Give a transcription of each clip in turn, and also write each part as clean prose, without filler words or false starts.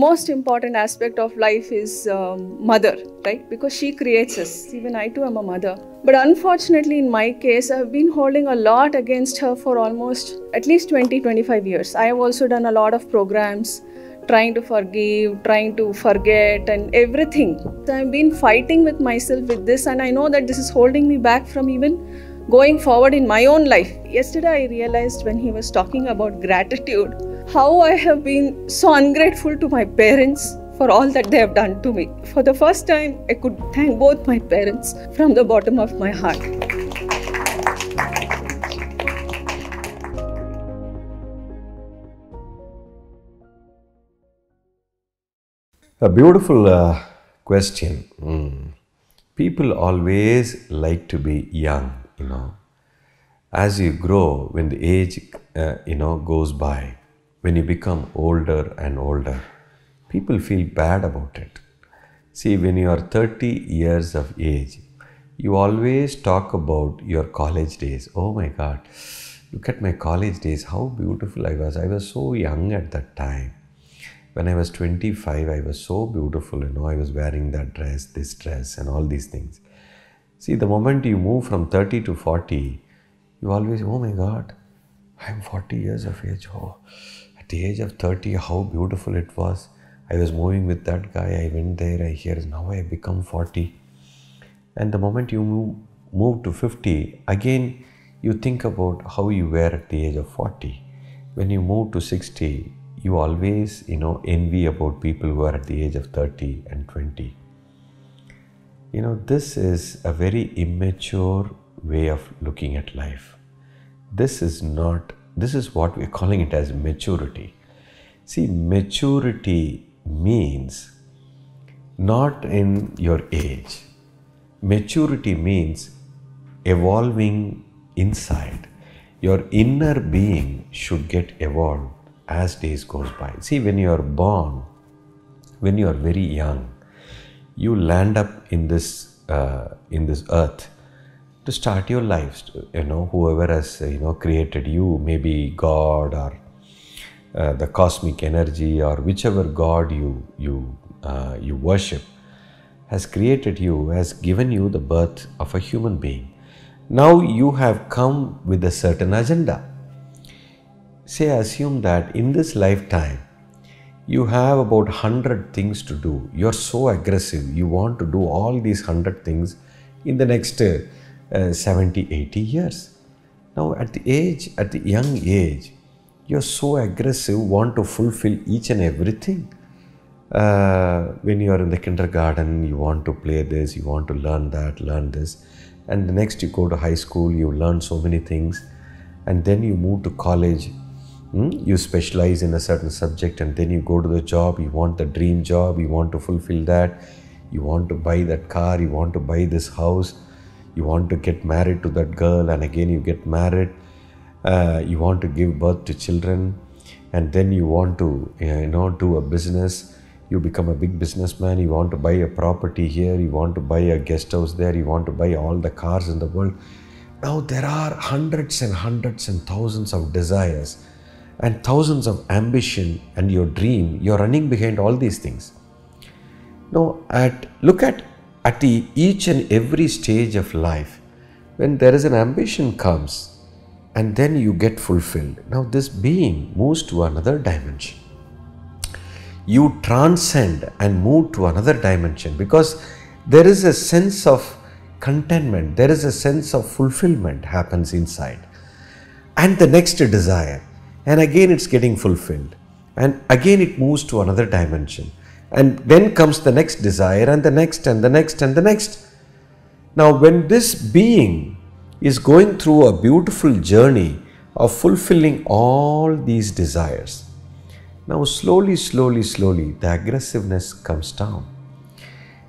most important aspect of life is mother, right? Because she creates us. Even I too am a mother. But unfortunately, in my case, I have been holding a lot against her for almost at least 20-25 years. I have also done a lot of programs, trying to forgive, trying to forget and everything. So I have been fighting with myself with this, and I know that this is holding me back from even going forward in my own life. Yesterday, I realized when he was talking about gratitude, how I have been so ungrateful to my parents for all that they have done to me. For the first time, I could thank both my parents from the bottom of my heart. A beautiful question. People always like to be young, As you grow, when the age, goes by, when you become older and older, people feel bad about it. See, when you are 30 years of age, you always talk about your college days. Oh my God, look at my college days, how beautiful I was. I was so young at that time. When I was 25, I was so beautiful, I was wearing that dress, this dress and all these things. See, the moment you move from 30 to 40, you always, oh my God, I'm 40 years of age. Oh, at the age of 30, how beautiful it was. I was moving with that guy, I went there, I hear, now I become 40. And the moment you move to 50, again, you think about how you were at the age of 40. When you move to 60, you always, envy about people who are at the age of 30 and 20. This is a very immature way of looking at life. This is what we're calling it as maturity. See, maturity means not in your age. Maturity means evolving inside. Your inner being should get evolved as days goes by. See, when you are born, when you are very young, you land up in this earth to start your life. Whoever has created you, maybe God or the cosmic energy or whichever God you worship, has created you, has given you the birth of a human being. Now you have come with a certain agenda. Say, assume that in this lifetime, you have about 100 things to do. You're so aggressive. You want to do all these 100 things in the next 70, 80 years. Now, at the young age, you're so aggressive, want to fulfill each and everything. When you are in the kindergarten, you want to play this, you want to learn that, learn this. And the next you go to high school, you learn so many things. And then you move to college. You specialize in a certain subject and then you go to the job, you want the dream job, you want to fulfill that, you want to buy that car, you want to buy this house, you want to get married to that girl and again you get married, you want to give birth to children and then you want to do a business, you become a big businessman, you want to buy a property here, you want to buy a guest house there, you want to buy all the cars in the world. Now there are hundreds and hundreds and thousands of desires and thousands of ambition and your dream, you're running behind all these things. Now look at each and every stage of life, when there is an ambition comes and then you get fulfilled. Now this being moves to another dimension. You transcend and move to another dimension because there is a sense of contentment, there is a sense of fulfillment happens inside. And the next desire. And again it's getting fulfilled. And again it moves to another dimension. And then comes the next desire and the next and the next and the next. Now when this being is going through a beautiful journey of fulfilling all these desires. Now slowly, slowly, slowly the aggressiveness comes down.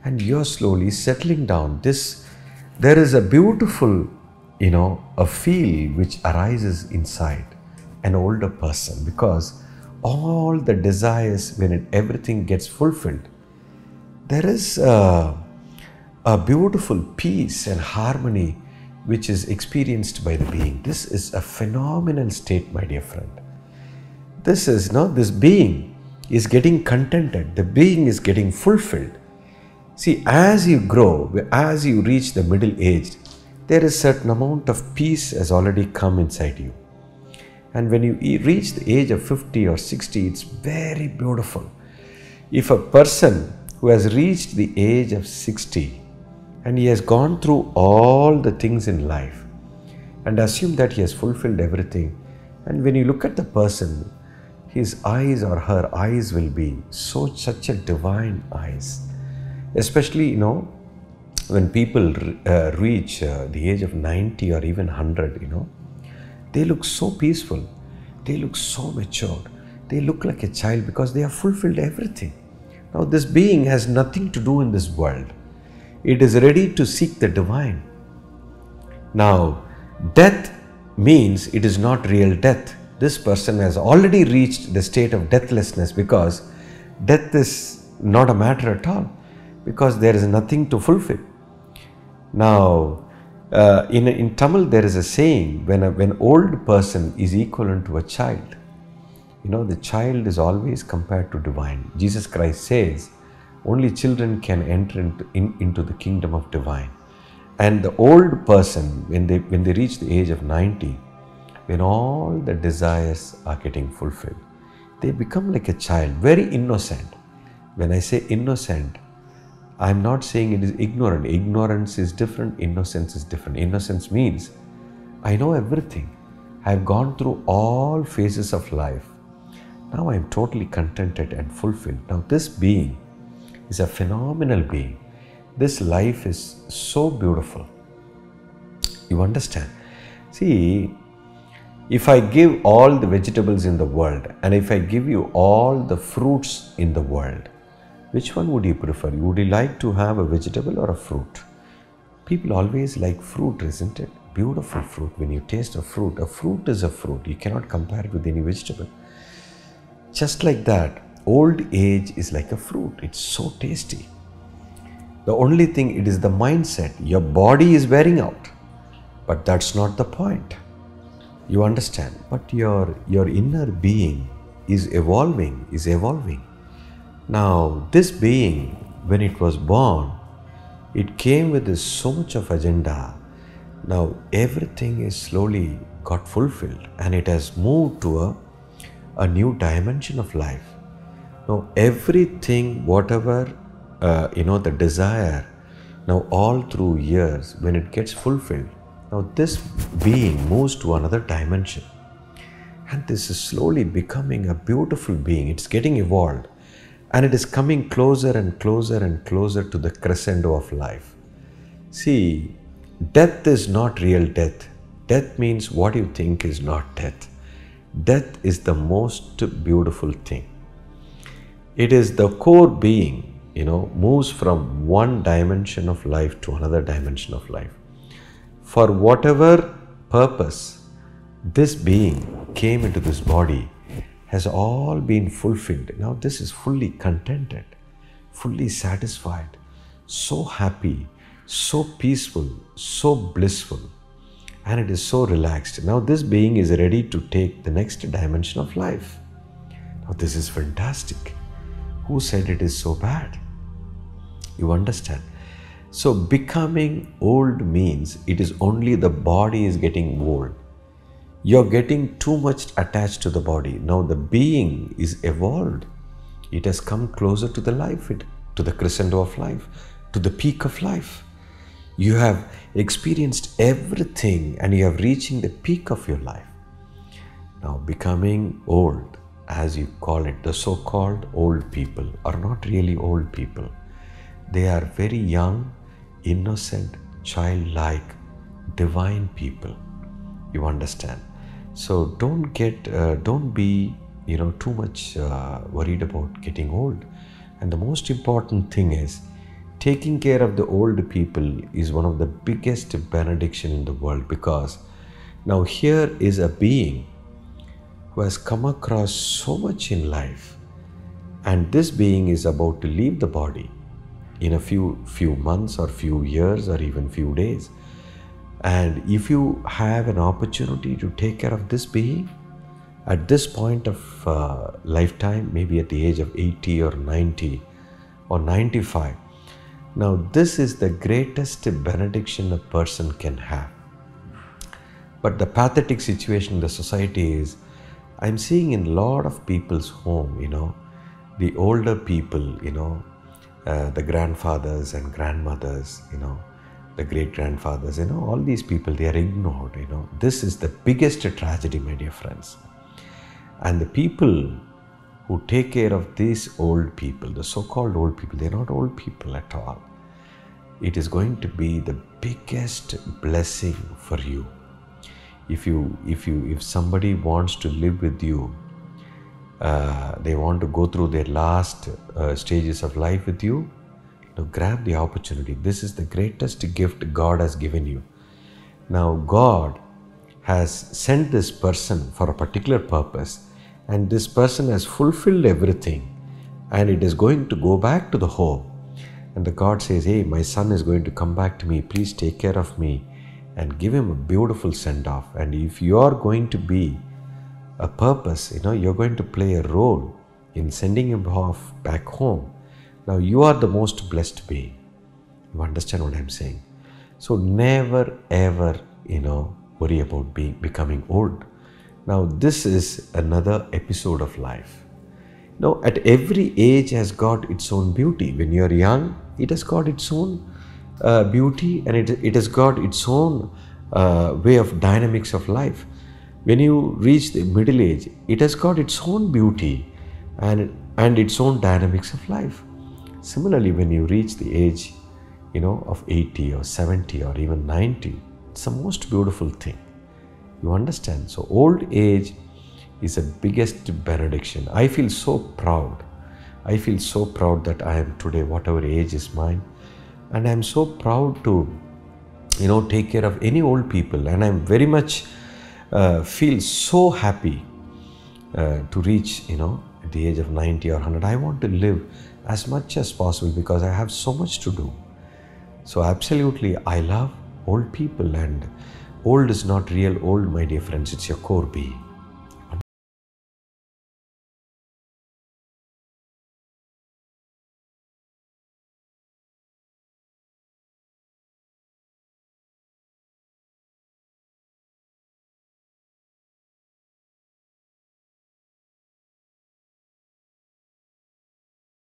And you're slowly settling down. There is a beautiful, a feel which arises inside an older person because all the desires, when everything gets fulfilled, there is a beautiful peace and harmony which is experienced by the being. This is a phenomenal state, my dear friend. This being is getting contented, the being is getting fulfilled. See, as you grow, as you reach the middle age, there is certain amount of peace has already come inside you. And when you reach the age of 50 or 60, it's very beautiful. If a person who has reached the age of 60 and he has gone through all the things in life and assume that he has fulfilled everything, and when you look at the person, his eyes or her eyes will be such a divine eyes. Especially, you know, when people reach the age of 90 or even 100, you know, they look so peaceful, they look so matured, they look like a child because they have fulfilled everything. Now this being has nothing to do in this world. It is ready to seek the divine. Now death means it is not real death. This person has already reached the state of deathlessness because death is not a matter at all, because there is nothing to fulfill. Now in Tamil there is a saying, when an old person is equivalent to a child, you know, the child is always compared to divine. Jesus Christ says only children can enter into the kingdom of divine. And the old person, when they reach the age of 90, when all the desires are getting fulfilled, they become like a child, very innocent. When I say innocent, I'm not saying it is ignorant. Ignorance is different, innocence is different. Innocence means I know everything. I've gone through all phases of life. Now I'm totally contented and fulfilled. Now this being is a phenomenal being. This life is so beautiful. You understand? See, if I give all the vegetables in the world and if I give you all the fruits in the world, which one would you prefer? Would you like to have a vegetable or a fruit? People always like fruit, isn't it? Beautiful fruit. When you taste a fruit is a fruit. You cannot compare it with any vegetable. Just like that, old age is like a fruit. It's so tasty. The only thing, it is the mindset. Your body is wearing out. But that's not the point. You understand? But your inner being is evolving, is evolving. Now, this being, when it was born, it came with so much of agenda. Now, everything is slowly got fulfilled and it has moved to a new dimension of life. Now, everything, whatever, the desire, now all through years, when it gets fulfilled, now this being moves to another dimension. And this is slowly becoming a beautiful being. It's getting evolved. And it is coming closer and closer and closer to the crescendo of life. See, death is not real death. Death means what you think is not death. Death is the most beautiful thing. It is the core being, you know, moves from one dimension of life to another dimension of life. For whatever purpose this being came into this body, has all been fulfilled. Now this is fully contented, fully satisfied, so happy, so peaceful, so blissful, and it is so relaxed. Now this being is ready to take the next dimension of life. Now this is fantastic. Who said it is so bad? You understand? So becoming old means it is only the body is getting old. You're getting too much attached to the body. Now the being is evolved. It has come closer to the life, to the crescendo of life, to the peak of life. You have experienced everything and you are reaching the peak of your life. Now becoming old, as you call it, the so-called old people are not really old people. They are very young, innocent, childlike, divine people. You understand? So don't be, you know, too much worried about getting old. And the most important thing is taking care of the old people is one of the biggest benediction in the world, because now here is a being who has come across so much in life, and this being is about to leave the body in a few months or few years or even few days. And if you have an opportunity to take care of this being, at this point of lifetime, maybe at the age of 80 or 90 or 95. Now this is the greatest benediction a person can have. But the pathetic situation in the society is, I'm seeing in a lot of people's home, the older people, the grandfathers and grandmothers, the great-grandfathers, all these people, they are ignored, This is the biggest tragedy, my dear friends. And the people who take care of these old people, the so-called old people, they're not old people at all. It is going to be the biggest blessing for you. If somebody wants to live with you, they want to go through their last stages of life with you, grab the opportunity. This is the greatest gift God has given you. Now God has sent this person for a particular purpose, and this person has fulfilled everything, and it is going to go back to the home. And the God says, hey, my son is going to come back to me, please take care of me and give him a beautiful send-off. And if you are going to be a purpose, you're going to play a role in sending him off back home. Now you are the most blessed being. You understand what I'm saying? So never ever, worry about becoming old. Now this is another episode of life. Now at every age has got its own beauty. When you're young, it has got its own beauty, and it has got its own way of dynamics of life. When you reach the middle age, it has got its own beauty and its own dynamics of life. Similarly, when you reach the age, of 80 or 70 or even 90, it's the most beautiful thing. You understand? So old age is the biggest benediction. I feel so proud. I feel so proud that I am today, whatever age is mine. And I'm so proud to, take care of any old people. And I'm very much feel so happy to reach, at the age of 90 or 100. I want to live as much as possible because I have so much to do. So absolutely, I love old people, and old is not real old, my dear friends, it's your core being.